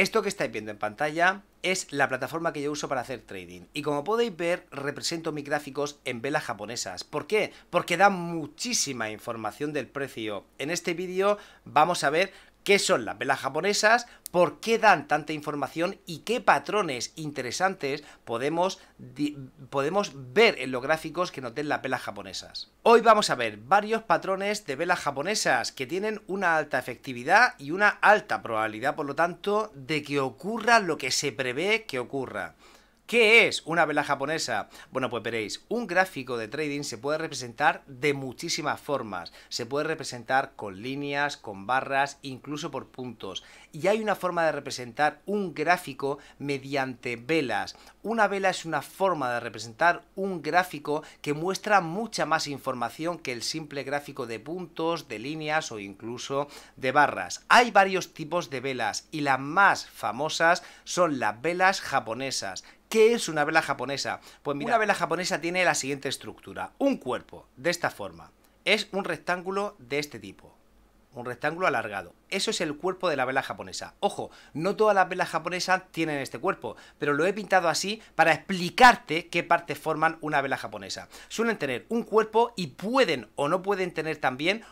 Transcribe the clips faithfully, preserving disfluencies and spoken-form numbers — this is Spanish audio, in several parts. Esto que estáis viendo en pantalla es la plataforma que yo uso para hacer trading y, como podéis ver, represento mis gráficos en velas japonesas. ¿Por qué? Porque da muchísima información del precio. En este vídeo vamos a ver qué son las velas japonesas, por qué dan tanta información y qué patrones interesantes podemos, podemos ver en los gráficos que nos den las velas japonesas. Hoy vamos a ver varios patrones de velas japonesas que tienen una alta efectividad y una alta probabilidad, por lo tanto, de que ocurra lo que se prevé que ocurra. ¿Qué es una vela japonesa? Bueno, pues veréis, un gráfico de trading se puede representar de muchísimas formas. Se puede representar con líneas, con barras, incluso por puntos. Y hay una forma de representar un gráfico mediante velas. Una vela es una forma de representar un gráfico que muestra mucha más información que el simple gráfico de puntos, de líneas o incluso de barras. Hay varios tipos de velas y las más famosas son las velas japonesas. ¿Qué es una vela japonesa? Pues mira, una vela japonesa tiene la siguiente estructura. Un cuerpo, de esta forma. Es un rectángulo de este tipo. Un rectángulo alargado. Eso es el cuerpo de la vela japonesa. Ojo, no todas las velas japonesas tienen este cuerpo, pero lo he pintado así para explicarte qué partes forman una vela japonesa. Suelen tener un cuerpo y pueden o no pueden tener también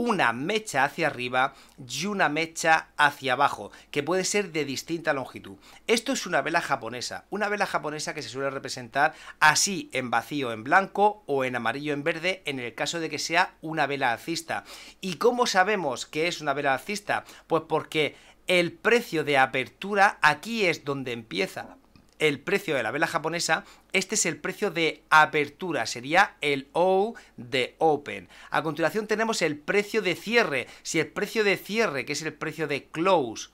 una mecha hacia arriba y una mecha hacia abajo, que puede ser de distinta longitud. Esto es una vela japonesa, una vela japonesa que se suele representar así, en vacío en blanco o en amarillo en verde, en el caso de que sea una vela alcista. ¿Y cómo sabemos que es una vela alcista? Pues porque el precio de apertura, aquí es donde empieza el precio de la vela japonesa. Este es el precio de apertura, sería el O de Open. A continuación tenemos el precio de cierre. Si el precio de cierre, que es el precio de Close,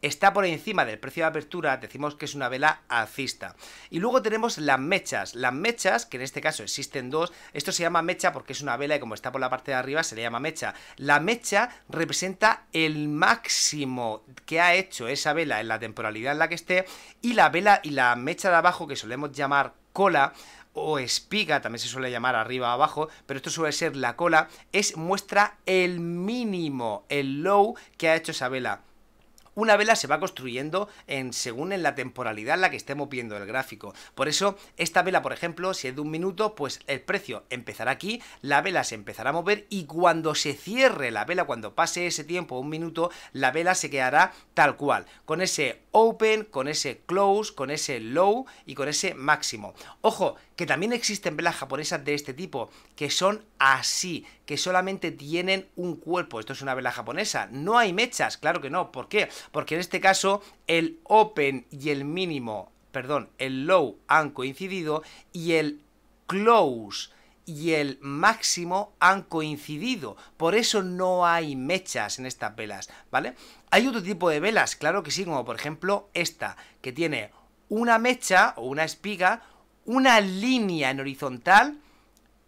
está por encima del precio de apertura, decimos que es una vela alcista. Y luego tenemos las mechas. Las mechas, que en este caso existen dos. Esto se llama mecha porque es una vela y como está por la parte de arriba se le llama mecha. La mecha representa el máximo que ha hecho esa vela en la temporalidad en la que esté. Y la vela y la mecha de abajo, que solemos llamar cola o espiga, también se suele llamar arriba o abajo, pero esto suele ser la cola, es muestra el mínimo, el low que ha hecho esa vela. Una vela se va construyendo en, según en la temporalidad en la que estemos viendo el gráfico. Por eso, esta vela, por ejemplo, si es de un minuto, pues el precio empezará aquí, la vela se empezará a mover y cuando se cierre la vela, cuando pase ese tiempo, un minuto, la vela se quedará tal cual, con ese open, con ese close, con ese low y con ese máximo. Ojo, que también existen velas japonesas de este tipo, que son así, que solamente tienen un cuerpo. Esto es una vela japonesa, no hay mechas, claro que no. ¿Por qué? Porque en este caso el open y el mínimo, perdón, el low han coincidido y el close y el máximo han coincidido. Por eso no hay mechas en estas velas, ¿vale? Hay otro tipo de velas, claro que sí, como por ejemplo esta, que tiene una mecha o una espiga, una línea en horizontal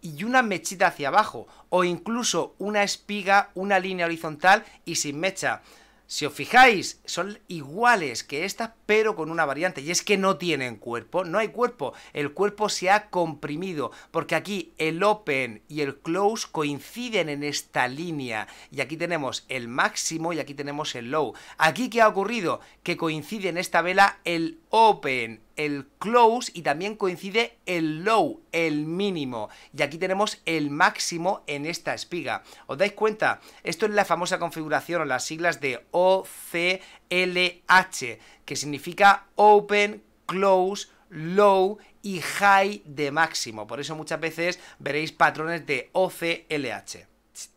y una mechita hacia abajo, o incluso una espiga, una línea horizontal y sin mecha. Si os fijáis, son iguales que estas, pero con una variante, y es que no tienen cuerpo, no hay cuerpo. El cuerpo se ha comprimido, porque aquí el open y el close coinciden en esta línea, y aquí tenemos el máximo y aquí tenemos el low. ¿Aquí qué ha ocurrido? Que coincide en esta vela el open, el close y también coincide el low, el mínimo, y aquí tenemos el máximo en esta espiga. ¿Os dais cuenta? Esto es la famosa configuración o las siglas de O C L H, que significa Open, Close, Low y High de máximo. Por eso muchas veces veréis patrones de O C L H.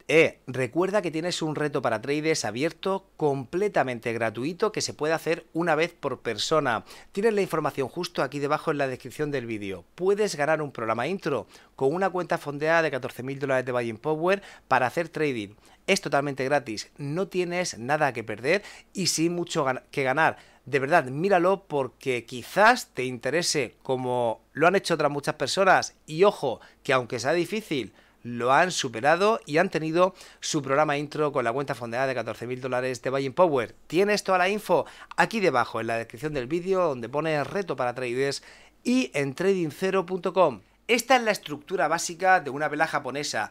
Eh, recuerda que tienes un reto para traders abierto, completamente gratuito, que se puede hacer una vez por persona. Tienes la información justo aquí debajo en la descripción del vídeo. Puedes ganar un programa intro con una cuenta fondeada de catorce mil dólares de Buying Power para hacer trading. Es totalmente gratis, no tienes nada que perder y sí mucho que ganar. De verdad, míralo porque quizás te interese, como lo han hecho otras muchas personas. Y ojo, que aunque sea difícil, lo han superado y han tenido su programa intro con la cuenta fondeada de catorce mil dólares de Buying Power. Tienes toda la info aquí debajo en la descripción del vídeo, donde pone reto para traders, y en trading cero punto com. Esta es la estructura básica de una vela japonesa.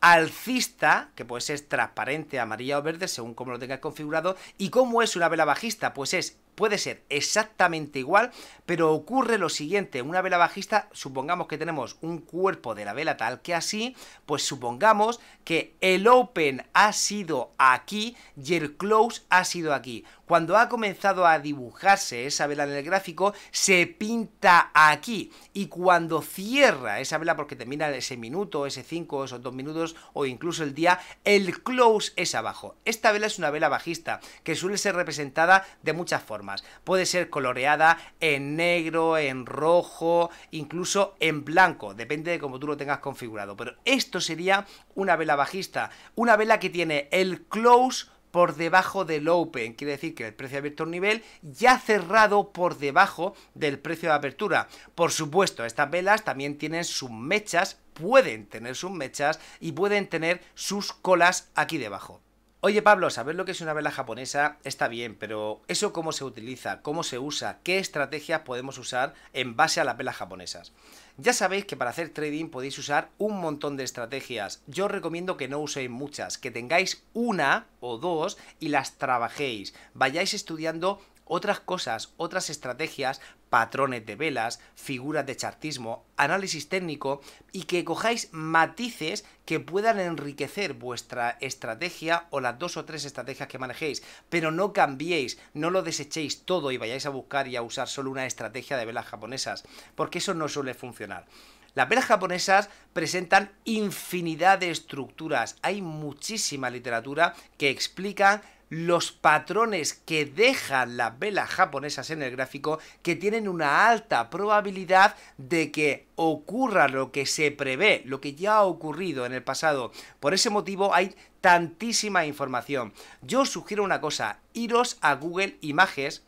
alcista, que pues es transparente, amarilla o verde, según como lo tengas configurado. ¿Y cómo es una vela bajista? Pues es, puede ser exactamente igual, pero ocurre lo siguiente. Una vela bajista, supongamos que tenemos un cuerpo de la vela tal que así, pues supongamos que el open ha sido aquí y el close ha sido aquí. Cuando ha comenzado a dibujarse esa vela en el gráfico, se pinta aquí. Y cuando cierra esa vela, porque termina ese minuto, ese cinco, esos dos minutos o incluso el día, el close es abajo. Esta vela es una vela bajista que suele ser representada de muchas formas. Puede ser coloreada en negro, en rojo, incluso en blanco. Depende de cómo tú lo tengas configurado. Pero esto sería una vela bajista. Una vela que tiene el close por debajo del open, quiere decir que el precio de abierto a un nivel ya cerrado por debajo del precio de apertura. Por supuesto, estas velas también tienen sus mechas, pueden tener sus mechas y pueden tener sus colas aquí debajo. Oye Pablo, saber lo que es una vela japonesa está bien, pero ¿eso cómo se utiliza? ¿Cómo se usa? ¿Qué estrategias podemos usar en base a las velas japonesas? Ya sabéis que para hacer trading podéis usar un montón de estrategias. Yo os recomiendo que no uséis muchas, que tengáis una o dos y las trabajéis. Vayáis estudiando otras cosas, otras estrategias, patrones de velas, figuras de chartismo, análisis técnico y que cojáis matices que puedan enriquecer vuestra estrategia o las dos o tres estrategias que manejéis, pero no cambiéis, no lo desechéis todo y vayáis a buscar y a usar solo una estrategia de velas japonesas, porque eso no suele funcionar. Las velas japonesas presentan infinidad de estructuras, hay muchísima literatura que explica los patrones que dejan las velas japonesas en el gráfico, que tienen una alta probabilidad de que ocurra lo que se prevé, lo que ya ha ocurrido en el pasado. Por ese motivo hay tantísima información. Yo os sugiero una cosa, iros a Google Imágenes,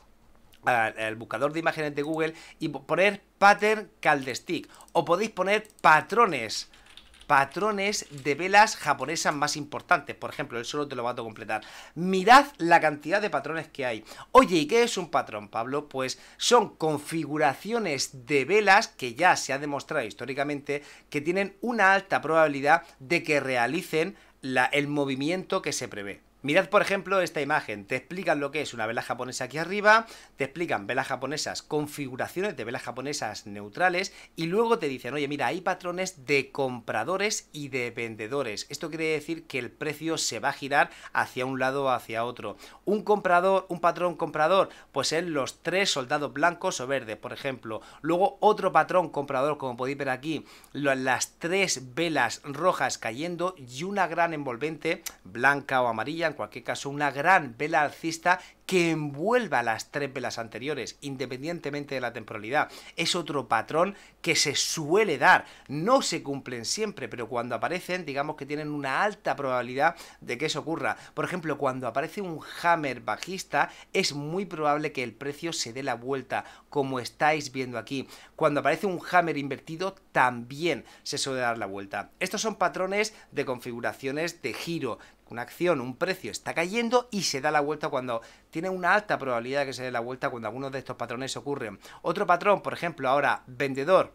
al buscador de imágenes de Google, y poner pattern candlestick, o podéis poner patrones patrones de velas japonesas más importantes. Por ejemplo, el solo te lo va a completar. Mirad la cantidad de patrones que hay. Oye, ¿y qué es un patrón, Pablo? Pues son configuraciones de velas que ya se ha demostrado históricamente que tienen una alta probabilidad de que realicen la, el movimiento que se prevé. Mirad, por ejemplo, esta imagen. Te explican lo que es una vela japonesa aquí arriba, te explican velas japonesas, configuraciones de velas japonesas neutrales y luego te dicen, oye, mira, hay patrones de compradores y de vendedores. Esto quiere decir que el precio se va a girar hacia un lado o hacia otro. Un comprador, un patrón comprador, pues es los tres soldados blancos o verdes, por ejemplo. Luego otro patrón comprador, como podéis ver aquí, las tres velas rojas cayendo y una gran envolvente blanca o amarilla, en cualquier caso una gran vela alcista que envuelva las tres velas anteriores, independientemente de la temporalidad. Es otro patrón que se suele dar, no se cumplen siempre, pero cuando aparecen, digamos que tienen una alta probabilidad de que eso ocurra. Por ejemplo, cuando aparece un hammer bajista, es muy probable que el precio se dé la vuelta, como estáis viendo aquí. Cuando aparece un hammer invertido, también se suele dar la vuelta. Estos son patrones de configuraciones de giro. Una acción, un precio está cayendo y se da la vuelta cuando tiene una alta probabilidad de que se dé la vuelta cuando algunos de estos patrones ocurren. Otro patrón, por ejemplo, ahora, vendedor.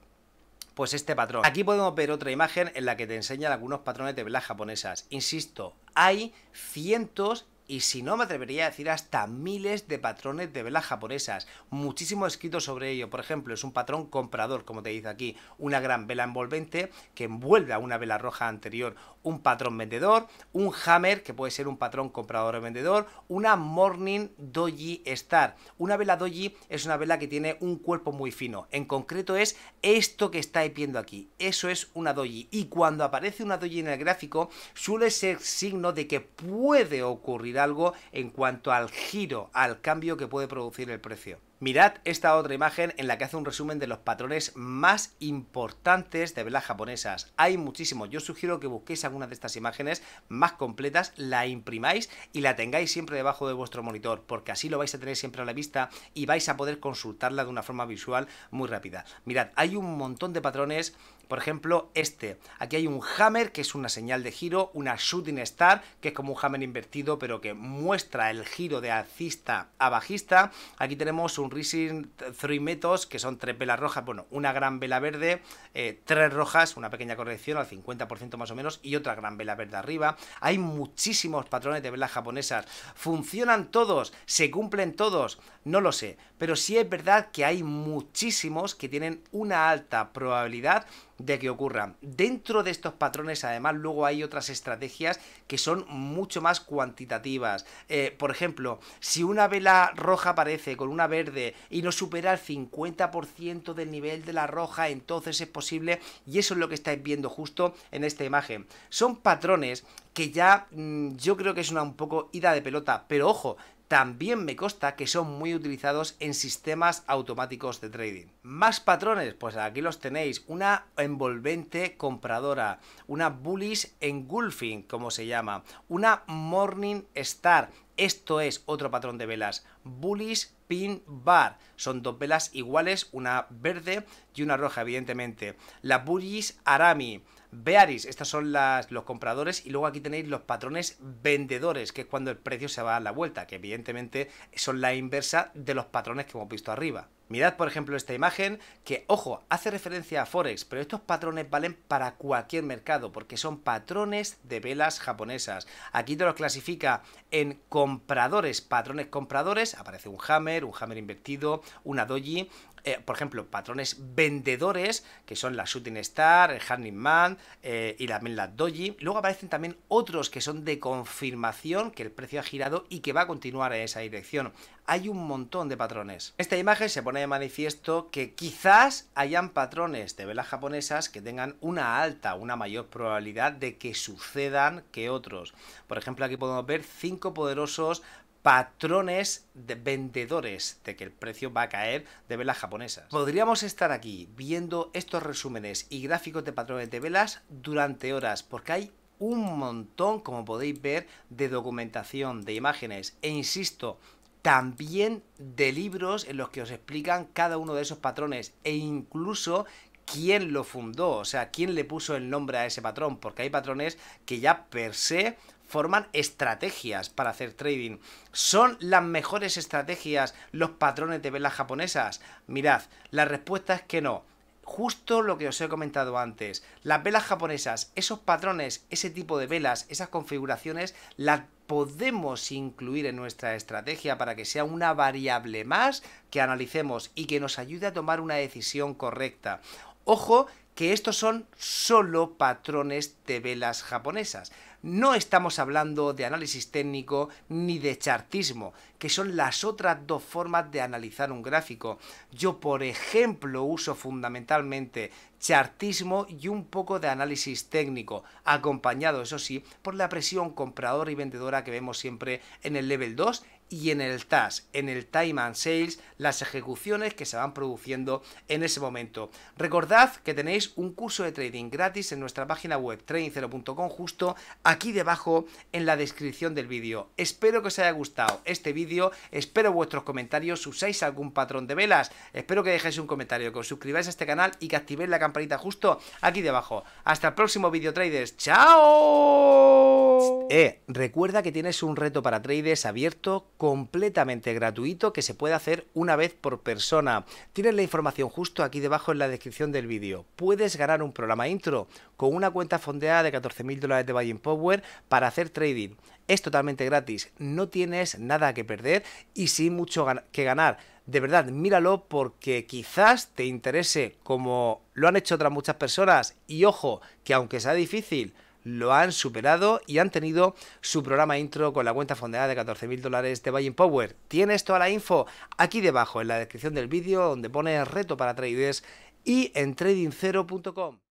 Pues este patrón. Aquí podemos ver otra imagen en la que te enseñan algunos patrones de velas japonesas. Insisto, hay cientos y si no me atrevería a decir hasta miles de patrones de velas japonesas, muchísimo escrito sobre ello. Por ejemplo, es un patrón comprador, como te dice aquí, una gran vela envolvente que envuelve a una vela roja anterior, un patrón vendedor, un hammer, que puede ser un patrón comprador o vendedor, una morning doji star. Una vela doji es una vela que tiene un cuerpo muy fino, en concreto es esto que estáis viendo aquí, eso es una doji, y cuando aparece una doji en el gráfico suele ser signo de que puede ocurrir algo en cuanto al giro, al cambio que puede producir el precio. Mirad esta otra imagen en la que hace un resumen de los patrones más importantes de velas japonesas. Hay muchísimos. Yo os sugiero que busquéis algunas de estas imágenes más completas, la imprimáis y la tengáis siempre debajo de vuestro monitor, porque así lo vais a tener siempre a la vista y vais a poder consultarla de una forma visual muy rápida. Mirad, hay un montón de patrones. Por ejemplo, este. Aquí hay un hammer, que es una señal de giro, una shooting star, que es como un hammer invertido, pero que muestra el giro de alcista a bajista. Aquí tenemos un Rising Three Methods, que son tres velas rojas, bueno, una gran vela verde, eh, tres rojas, una pequeña corrección al cincuenta por ciento más o menos, y otra gran vela verde arriba. Hay muchísimos patrones de velas japonesas. ¿Funcionan todos? ¿Se cumplen todos? No lo sé, pero sí es verdad que hay muchísimos que tienen una alta probabilidad de que ocurran. Dentro de estos patrones, además, luego hay otras estrategias que son mucho más cuantitativas. Eh, por ejemplo, si una vela roja aparece con una verde y no supera el cincuenta por ciento del nivel de la roja, entonces es posible, y eso es lo que estáis viendo justo en esta imagen. Son patrones que ya mmm, yo creo que es una un poco ida de pelota, pero ojo, también me consta que son muy utilizados en sistemas automáticos de trading. Más patrones, pues aquí los tenéis. Una envolvente compradora, una Bullish Engulfing, como se llama, una Morning Star. Esto es otro patrón de velas, Bullish Pin Bar. Son dos velas iguales, una verde y una roja, evidentemente. La Bullish Harami, bearish, estas son las, los compradores, y luego aquí tenéis los patrones vendedores, que es cuando el precio se va a dar la vuelta, que evidentemente son la inversa de los patrones que hemos visto arriba. Mirad, por ejemplo, esta imagen que, ojo, hace referencia a Forex, pero estos patrones valen para cualquier mercado porque son patrones de velas japonesas. Aquí te los clasifica en compradores, patrones compradores, aparece un hammer, un hammer invertido, una doji. Eh, por ejemplo, patrones vendedores, que son la Shooting Star, el Hanging Man eh, y también la doji. Luego aparecen también otros que son de confirmación, que el precio ha girado y que va a continuar en esa dirección. Hay un montón de patrones. Esta imagen se pone de manifiesto que quizás hayan patrones de velas japonesas que tengan una alta, una mayor probabilidad de que sucedan que otros. Por ejemplo, aquí podemos ver cinco poderosos patrones de vendedores de que el precio va a caer de velas japonesas. Podríamos estar aquí viendo estos resúmenes y gráficos de patrones de velas durante horas, porque hay un montón, como podéis ver, de documentación, de imágenes, e insisto, también de libros en los que os explican cada uno de esos patrones e incluso quién lo fundó, o sea, quién le puso el nombre a ese patrón, porque hay patrones que ya per se forman estrategias para hacer trading. ¿Son las mejores estrategias los patrones de velas japonesas? Mirad, la respuesta es que no. Justo lo que os he comentado antes. Las velas japonesas, esos patrones, ese tipo de velas, esas configuraciones, las podemos incluir en nuestra estrategia para que sea una variable más que analicemos y que nos ayude a tomar una decisión correcta. Ojo, que estos son solo patrones de velas japonesas. No estamos hablando de análisis técnico ni de chartismo, que son las otras dos formas de analizar un gráfico. Yo, por ejemplo, uso fundamentalmente chartismo y un poco de análisis técnico, acompañado, eso sí, por la presión compradora y vendedora que vemos siempre en el level dos y en el T A S, en el Time and Sales, las ejecuciones que se van produciendo en ese momento. Recordad que tenéis un curso de trading gratis en nuestra página web trading cero punto com, justo aquí debajo en la descripción del vídeo. Espero que os haya gustado este vídeo, espero vuestros comentarios, si usáis algún patrón de velas, espero que dejéis un comentario, que os suscribáis a este canal y que activéis la campanita justo aquí debajo. Hasta el próximo vídeo, traders. ¡Chao! Eh, recuerda que tienes un reto para traders abierto, completamente gratuito, que se puede hacer una vez por persona. Tienes la información justo aquí debajo en la descripción del vídeo. Puedes ganar un programa intro con una cuenta fondeada de catorce mil dólares de Buying Power para hacer trading. Es totalmente gratis, no tienes nada que perder y sí mucho que ganar. De verdad, míralo porque quizás te interese, como lo han hecho otras muchas personas, y ojo, que aunque sea difícil, lo han superado y han tenido su programa intro con la cuenta fondeada de catorce mil dólares de Buying Power. Tienes toda la info aquí debajo en la descripción del vídeo, donde pone reto para traders, y en trading cero punto com.